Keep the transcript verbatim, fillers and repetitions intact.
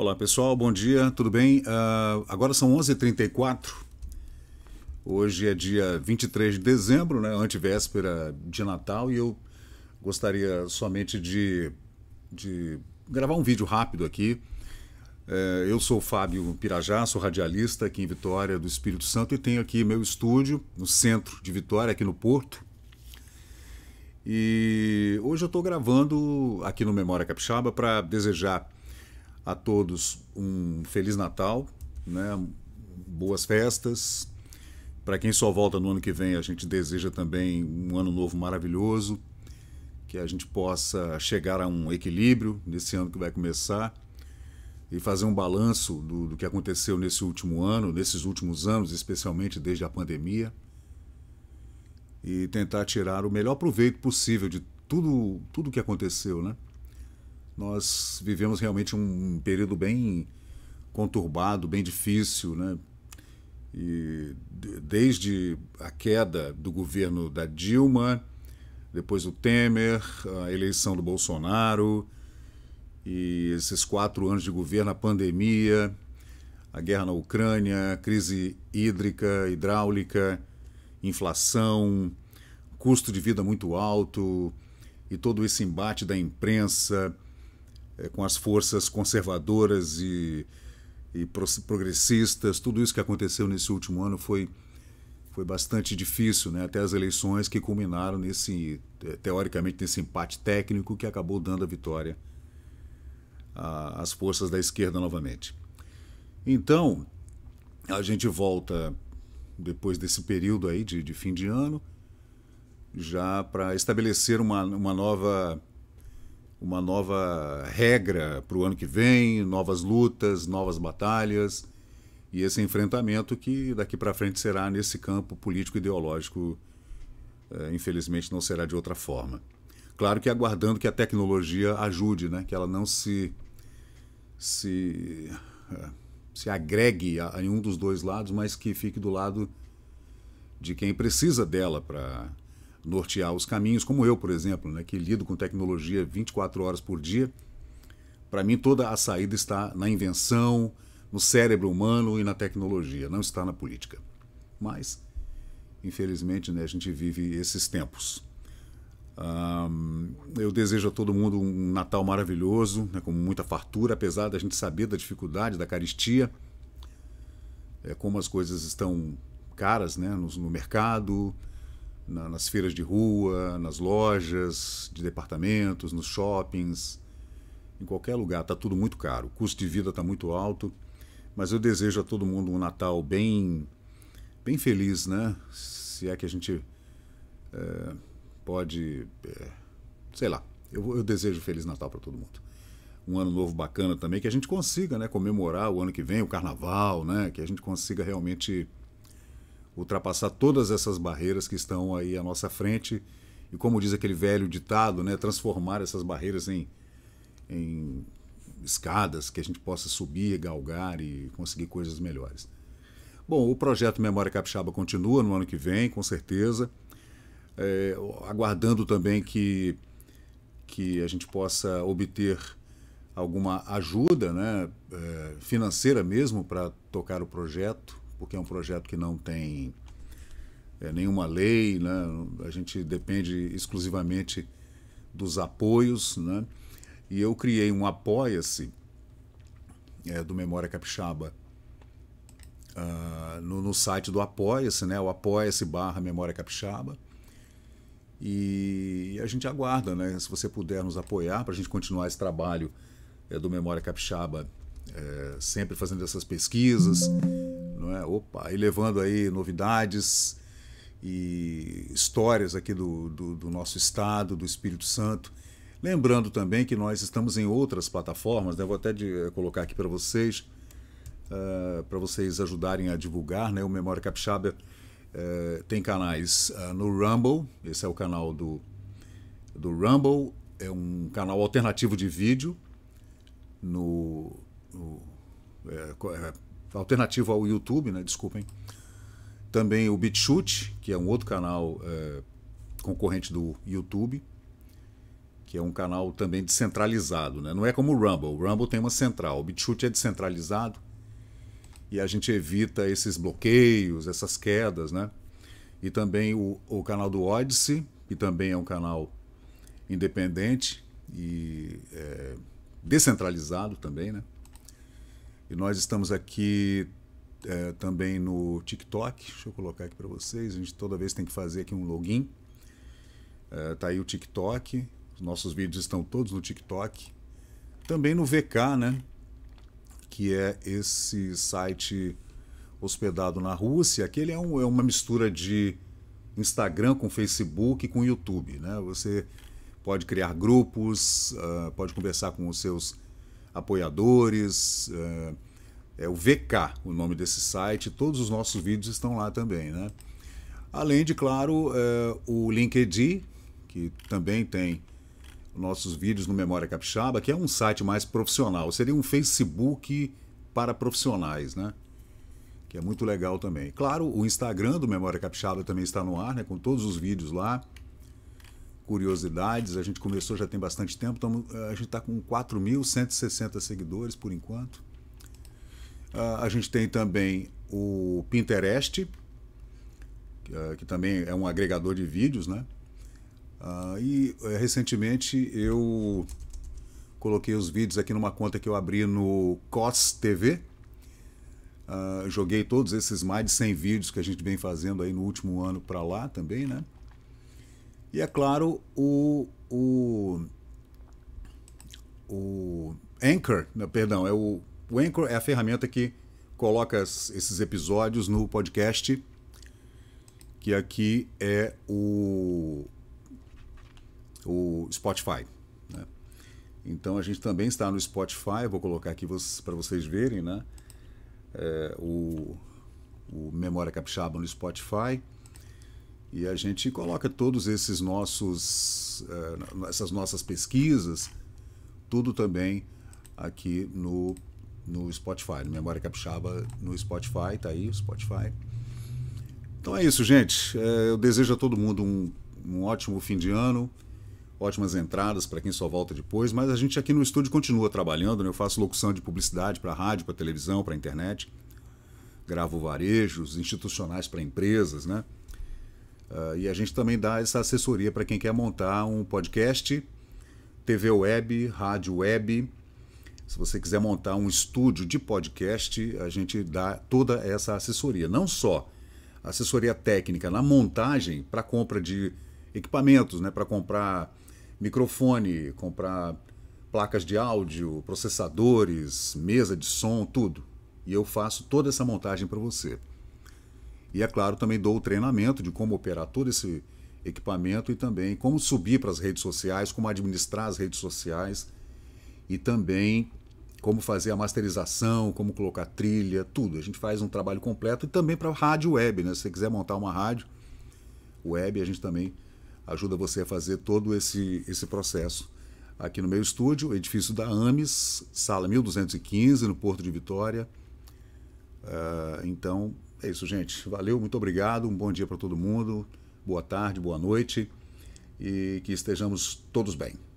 Olá pessoal, bom dia, tudo bem? Uh, agora são onze e trinta e quatro, hoje é dia vinte e três de dezembro, né? Antevéspera de Natal, e eu gostaria somente de, de gravar um vídeo rápido aqui. Uh, eu sou o Fábio Pirajá, sou radialista aqui em Vitória do Espírito Santo e tenho aqui meu estúdio no centro de Vitória, aqui no Porto. E hoje eu estou gravando aqui no Memória Capixaba para desejar a todos um Feliz Natal, né? Boas festas. Para quem só volta no ano que vem, a gente deseja também um ano novo maravilhoso, que a gente possa chegar a um equilíbrio nesse ano que vai começar e fazer um balanço do, do que aconteceu nesse último ano, nesses últimos anos, especialmente desde a pandemia, e tentar tirar o melhor proveito possível de tudo tudo que aconteceu, né? Nós vivemos realmente um período bem conturbado, bem difícil, né? E desde a queda do governo da Dilma, depois o Temer, a eleição do Bolsonaro, e esses quatro anos de governo, a pandemia, a guerra na Ucrânia, a crise hídrica, hidráulica, inflação, custo de vida muito alto, e todo esse embate da imprensa com as forças conservadoras e, e progressistas, tudo isso que aconteceu nesse último ano foi, foi bastante difícil, né? Até as eleições que culminaram, nesse, teoricamente, nesse empate técnico que acabou dando a vitória às forças da esquerda novamente. Então, a gente volta, depois desse período aí de, de fim de ano, já para estabelecer uma, uma nova... uma nova regra para o ano que vem, novas lutas, novas batalhas, e esse enfrentamento que daqui para frente será nesse campo político-ideológico, infelizmente não será de outra forma. Claro que aguardando que a tecnologia ajude, né? Que ela não se, se, se agregue a, a nenhum dos dois lados, mas que fique do lado de quem precisa dela para nortear os caminhos, como eu, por exemplo, né, que lido com tecnologia vinte e quatro horas por dia. Para mim, toda a saída está na invenção, no cérebro humano e na tecnologia, não está na política. Mas, infelizmente, né, a gente vive esses tempos. Hum, eu desejo a todo mundo um Natal maravilhoso, né, com muita fartura, apesar da gente saber da dificuldade, da caristia, é, como as coisas estão caras, né, no, no mercado, nas feiras de rua, nas lojas de departamentos, nos shoppings, em qualquer lugar está tudo muito caro, o custo de vida está muito alto, mas eu desejo a todo mundo um Natal bem, bem feliz, né? Se é que a gente é, pode, é, sei lá, eu, eu desejo um Feliz Natal para todo mundo, um ano novo bacana também, que a gente consiga, né, comemorar o ano que vem, o Carnaval, né, que a gente consiga realmente ultrapassar todas essas barreiras que estão aí à nossa frente e, como diz aquele velho ditado, né, transformar essas barreiras em, em escadas que a gente possa subir, galgar e conseguir coisas melhores. Bom, o projeto Memória Capixaba continua no ano que vem, com certeza, é, aguardando também que, que a gente possa obter alguma ajuda, né, é, financeira mesmo, para tocar o projeto, porque é um projeto que não tem é, nenhuma lei, né? A gente depende exclusivamente dos apoios, né? E eu criei um Apoia-se é, do Memória Capixaba uh, no, no site do Apoia-se, né? O Apoia-se barra Memória Capixaba, e a gente aguarda, né? Se você puder nos apoiar para a gente continuar esse trabalho é, do Memória Capixaba, é, sempre fazendo essas pesquisas, não é? Opa, e levando aí novidades e histórias aqui do, do, do nosso estado, do Espírito Santo. Lembrando também que nós estamos em outras plataformas, né? Vou até de, colocar aqui para vocês, uh, para vocês ajudarem a divulgar, né? O Memória Capixaba uh, tem canais uh, no Rumble, esse é o canal do, do Rumble, é um canal alternativo de vídeo, no, no é, é, alternativo ao YouTube, né? Desculpem. Também o BitChute, que é um outro canal é, concorrente do YouTube, que é um canal também descentralizado, né? Não é como o Rumble. O Rumble tem uma central. O BitChute é descentralizado e a gente evita esses bloqueios, essas quedas, né? E também o, o canal do Odyssey, que também é um canal independente e é, descentralizado também, né? E nós estamos aqui é, também no TikTok. Deixa eu colocar aqui para vocês. A gente toda vez tem que fazer aqui um login. É, tá aí o TikTok. Os nossos vídeos estão todos no TikTok. Também no V K, né? Que é esse site hospedado na Rússia. Aquele é, um, é uma mistura de Instagram com Facebook e com YouTube, né? Você pode criar grupos, uh, pode conversar com os seus apoiadores. Uh, é o V K, o nome desse site. Todos os nossos vídeos estão lá também, né? Além de, claro, uh, o LinkedIn, que também tem nossos vídeos no Memória Capixaba, que é um site mais profissional, seria um Facebook para profissionais, né? Que é muito legal também. Claro, o Instagram do Memória Capixaba também está no ar, né? Com todos os vídeos lá, curiosidades. A gente começou já tem bastante tempo, tamo, a gente está com quatro mil cento e sessenta seguidores por enquanto. Uh, a gente tem também o Pinterest, que, uh, que também é um agregador de vídeos, né? Uh, e recentemente eu coloquei os vídeos aqui numa conta que eu abri no C O S T V. Uh, joguei todos esses mais de cem vídeos que a gente vem fazendo aí no último ano para lá também, né? E é claro, o, o, o Anchor, perdão, é o, o Anchor é a ferramenta que coloca esses episódios no podcast, que aqui é o... o Spotify, né? Então a gente também está no Spotify. Vou colocar aqui para vocês verem, né? É, o, o Memória Capixaba no Spotify, e a gente coloca todos esses nossos uh, essas nossas pesquisas, tudo também aqui no, no Spotify, no Memória Capixaba no Spotify. Tá aí o Spotify. Então é isso, gente. É, eu desejo a todo mundo um, um ótimo fim de ano. Ótimas entradas para quem só volta depois, mas a gente aqui no estúdio continua trabalhando, né? Eu faço locução de publicidade para rádio, para televisão, para internet, gravo varejos institucionais para empresas, né? Uh, e a gente também dá essa assessoria para quem quer montar um podcast, T V web, rádio web. Se você quiser montar um estúdio de podcast, a gente dá toda essa assessoria, não só assessoria técnica na montagem, para compra de equipamentos, né? Para comprar microfone, comprar placas de áudio, processadores, mesa de som, tudo. E eu faço toda essa montagem para você. E é claro, também dou o treinamento de como operar todo esse equipamento e também como subir para as redes sociais, como administrar as redes sociais e também como fazer a masterização, como colocar trilha, tudo. A gente faz um trabalho completo e também para rádio web, né? Se você quiser montar uma rádio web, a gente também ajuda você a fazer todo esse, esse processo aqui no meu estúdio, edifício da Ames, sala mil duzentos e quinze, no Porto de Vitória. Uh, então, é isso, gente. Valeu, muito obrigado, um bom dia para todo mundo, boa tarde, boa noite e que estejamos todos bem.